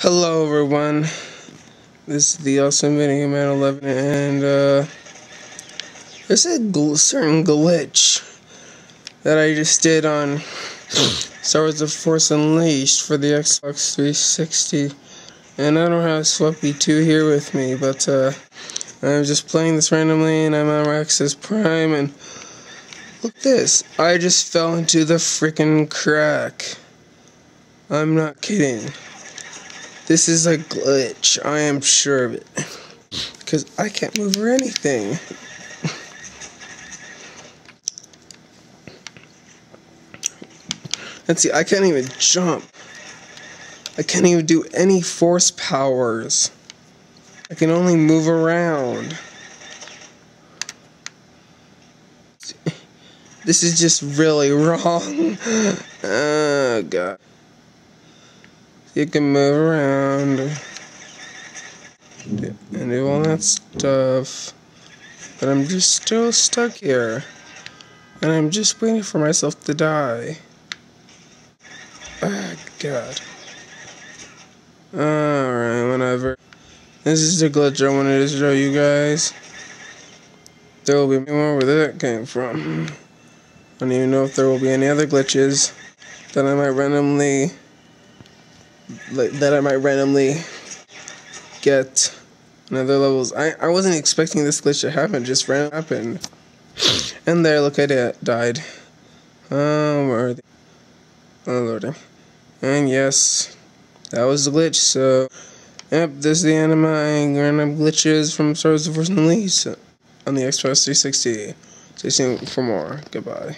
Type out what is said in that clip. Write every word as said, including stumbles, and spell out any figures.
Hello everyone, this is the awesome video man eleven, and uh, there's a gl certain glitch that I just did on Star Wars: The Force Unleashed for the Xbox three sixty, and I don't have Swappy two here with me, but uh, I'm just playing this randomly, and I'm on Raxus Prime, and look at this, I just fell into the freaking crack. I'm not kidding. This is a glitch, I am sure of it, because I can't move or anything. Let's see, I can't even jump. I can't even do any force powers. I can only move around. This is just really wrong. Oh, God. You can move around and do all that stuff, but I'm just still stuck here, and I'm just waiting for myself to die. Ah, God. Alright, whatever. This is the glitch I wanted to show you guys. There will be more where that came from. I don't even know if there will be any other glitches that I might randomly... Like, that I might randomly get in other levels. I, I wasn't expecting this glitch to happen, just randomly happened. And there, look at it, died. Um, where are they? Oh, lordy. And yes, that was the glitch, so... Yep, this is the end of my random glitches from Star Wars: The Force Unleashed on the Xbox three sixty. Stay tuned for more. Goodbye.